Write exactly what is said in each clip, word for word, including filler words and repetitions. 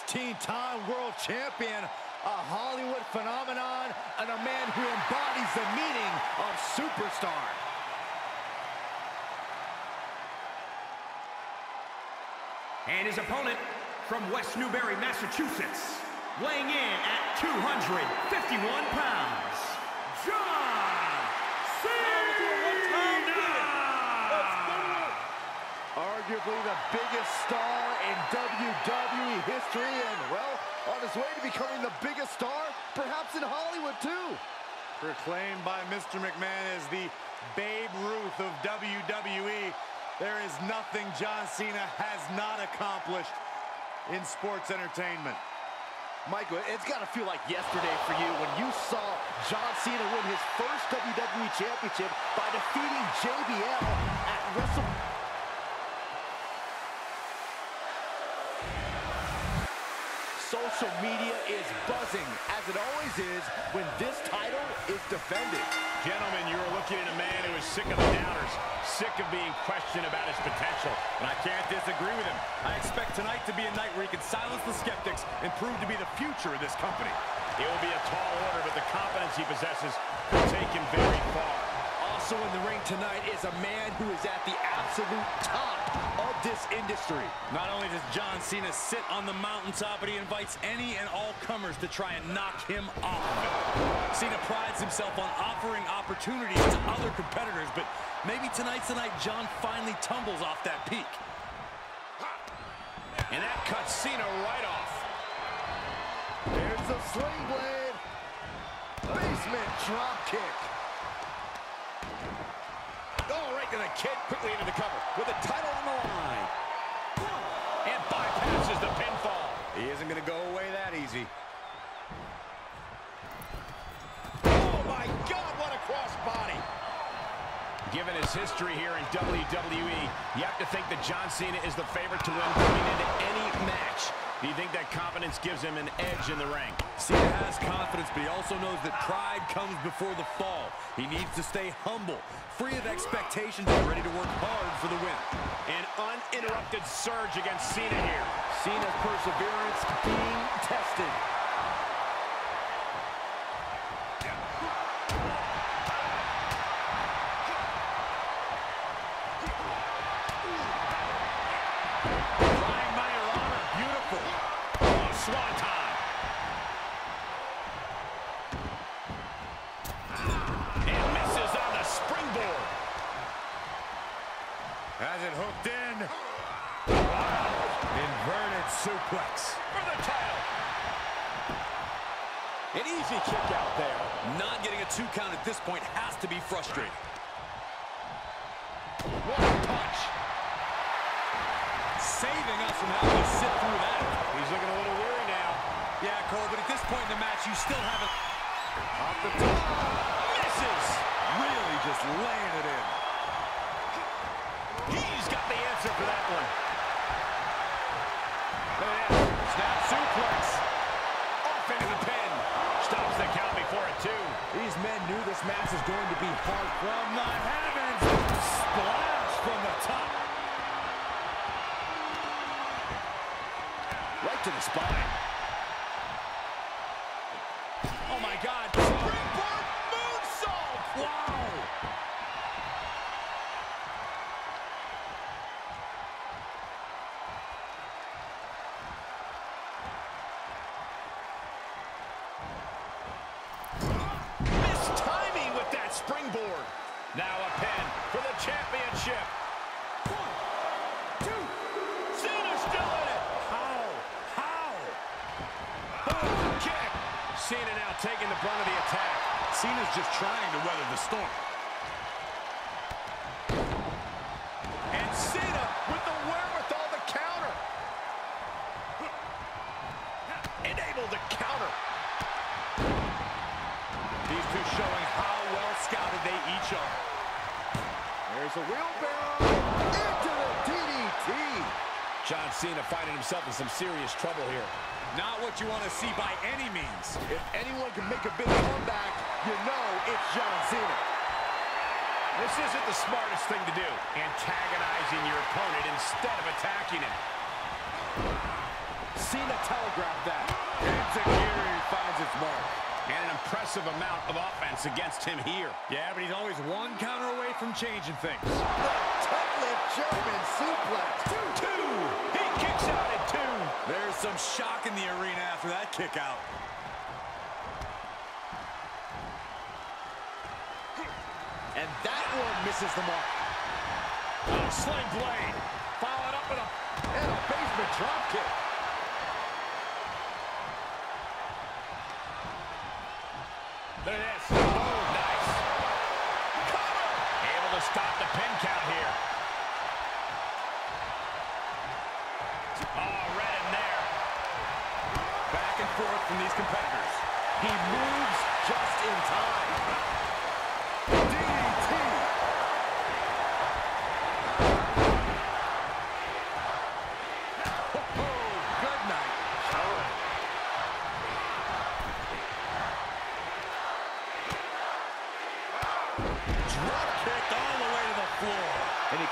sixteen-time world champion, a Hollywood phenomenon, and a man who embodies the meaning of superstar. And his opponent, from West Newbury, Massachusetts, weighing in at two hundred fifty-one pounds, John Cena! Arguably the biggest star in W W E history, and, well, on his way to becoming the biggest star, perhaps in Hollywood, too. Proclaimed by Mister McMahon as the Babe Ruth of W W E, there is nothing John Cena has not accomplished in sports entertainment. Michael, it's got to feel like yesterday for you when you saw John Cena win his first W W E Championship by defeating J B L at WrestleMania. Social media is buzzing, as it always is when this title is defended. Gentlemen, you are looking at a man who is sick of the doubters, sick of being questioned about his potential, and I can't disagree with him. I expect tonight to be a night where he can silence the skeptics and prove to be the future of this company. It will be a tall order, but the confidence he possesses will take him very far. Also in the ring tonight is a man who is at the absolute top of this industry. Not only does John Cena sit on the mountaintop, but he invites any and all comers to try and knock him off of it. Cena prides himself on offering opportunities to other competitors, but maybe tonight's the night John finally tumbles off that peak. And that cuts Cena right off. There's the sling blade. Basement drop kick. Oh, right to the kid, quickly into the cover with a title on the line. And bypasses the pinfall. He isn't going to go away that easy. Oh, my God, what a crossbody. Given his history here in W W E, you have to think that John Cena is the favorite to win going into any match. Do you think that confidence gives him an edge in the ring? Cena has confidence, but he also knows that pride comes before the fall. He needs to stay humble, free of expectations, and ready to work hard for the win. An uninterrupted surge against Cena here. Cena's perseverance being tested. Has it hooked in? Wow. Inverted suplex for the title. An easy kick out there. Not getting a two count at this point has to be frustrating. What a punch. Saving us from having to sit through that. He's looking a little weary now. Yeah, Cole, but at this point in the match, you still haven't. Off the top. Misses. Really just laying it in. He's got the answer for that one. Look at that. Snap suplex. Off into the pin. Stops the count before it, too. These men knew this match was going to be hard. From the heavens. Splash from the top. Right to the spine. Oh, my God. Springboard moonsault. Wow. Springboard. Now a pin for the championship. One, two. Cena's still in it. How? How? Boom, kick. Cena now taking the brunt of the attack. Cena's just trying to weather the storm. And Cena with the wherewithal to counter. And able to counter. These two showing how well scouted they each are. There's a wheelbarrow into the D D T. John Cena finding himself in some serious trouble here. Not what you want to see by any means. If anyone can make a big comeback, you know it's John Cena. This isn't the smartest thing to do. Antagonizing your opponent instead of attacking him. Cena telegraphed that. Inzaghi finds its mark. And an impressive amount of offense against him here. Yeah, but he's always one counter away from changing things. The tough-lipped German suplex. Two, two. He kicks out at two. There's some shock in the arena after that kick out. And that one misses the mark. Oh, sling blade. Followed up with a, and a basement drop kick. There it is. Oh, nice. Cover. Able to stop the pin count here. Oh, right in there. Back and forth from these competitors. He moves just in time.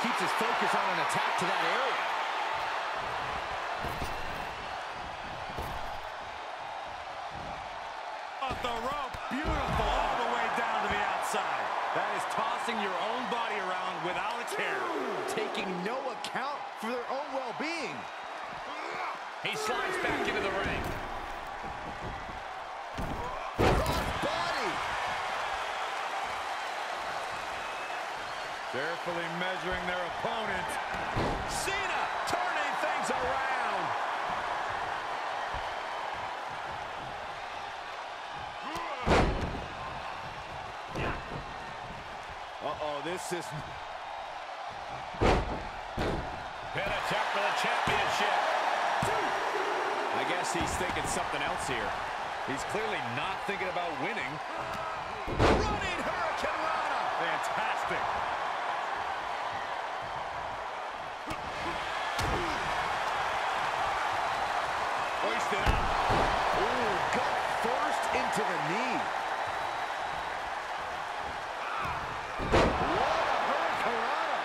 Keeps his focus on an attack to that area. Off the rope, beautiful, all the way down to the outside. That is tossing your own body around without a care. Taking no account for their own well-being. He slides back into the ring. Carefully measuring their opponent. Cena turning things around. Uh-oh, this is... Pin attempt for the championship. I guess he's thinking something else here. He's clearly not thinking about winning. Running Hurricane Rana. Fantastic. Hoisted up. Ooh, gut first into the knee. Ah. What a hurricanrana.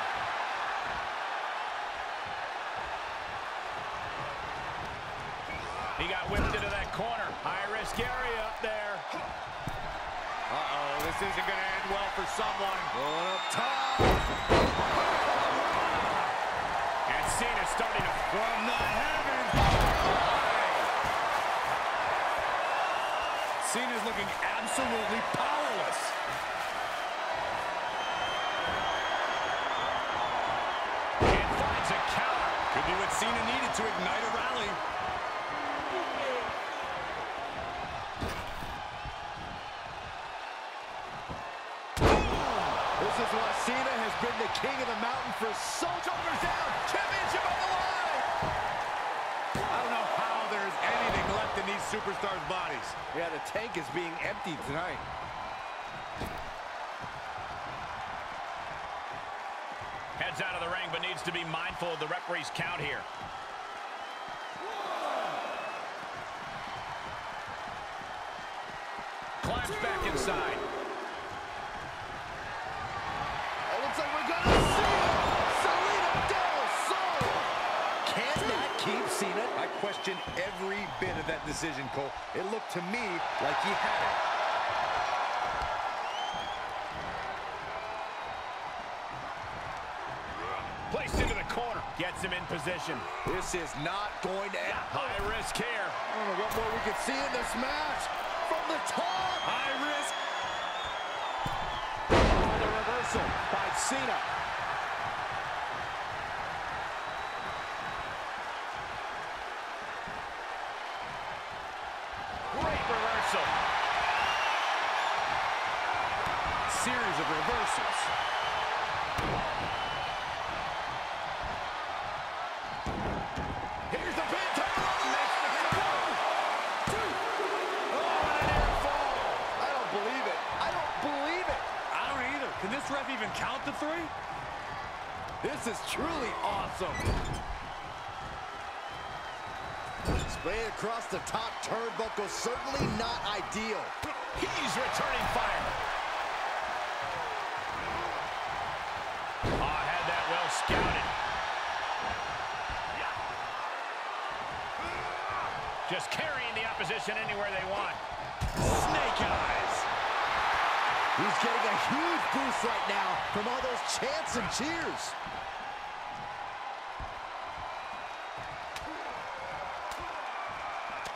He got whipped into that corner. High-risk area up there. Uh-oh, this isn't going to end well for someone. Going up top. And Cena's starting to from the heavens. Cena's looking absolutely powerless. And finds a counter. Could be what Cena needed to ignite a rally. This is why Cena has been the king of the mountain for so long. Shoulders down. Championship on the line. I don't know how there's anything left in these superstars' bodies. Yeah, the tank is being emptied tonight. Heads out of the ring, but needs to be mindful of the referee's count here. Whoa. Climbs Two. back inside. Oh, looks like we're gonna see it! Salida del Sol! Can't that keep Cena? I question every bit of that decision, Cole. It looked to me like he had it. Placed into the corner. Gets him in position. This is not going to end. High risk here. I don't know what more we could see in this match. From the top. High risk. Oh, the reversal by Cena. Series of reversals. Here's the Phantom Roll! Two! Oh, and an air fall! I don't believe it. I don't believe it. I don't either. Can this ref even count to three? This is truly awesome. Splayed across the top turnbuckle, certainly not ideal. He's returning fire. Scouted. Yeah. just carrying the opposition anywhere they want. Snake eyes. He's getting a huge boost right now from all those chants and cheers.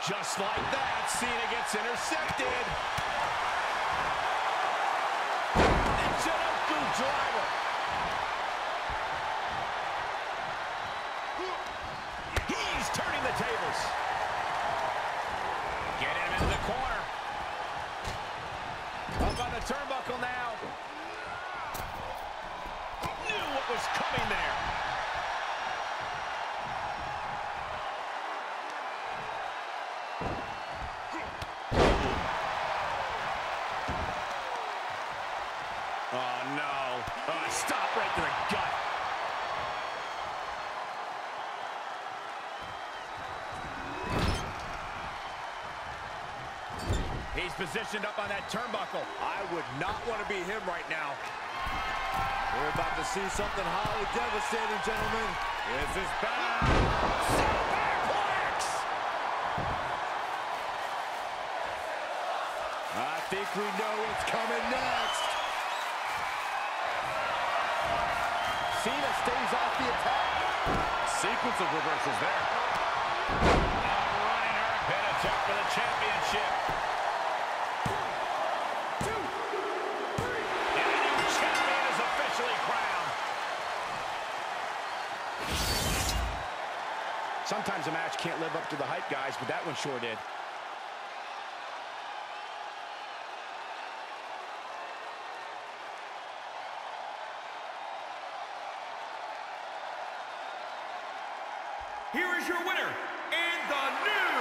Just like that, Cena gets intercepted. It's an open driver. He's turning the tables. Get him into the corner. Up on the turnbuckle now. Knew what was coming there. Stop right to the gut. He's positioned up on that turnbuckle. I would not want to be him right now. We're about to see something highly devastating, gentlemen. This is bad. Superplex! I think we know what's coming next. Cena stays off the attack. Sequence of reversals there. Running her pin attempt for the championship. Two, three. And the new champion is officially crowned. Sometimes a match can't live up to the hype, guys, but that one sure did. Here is your winner, and the new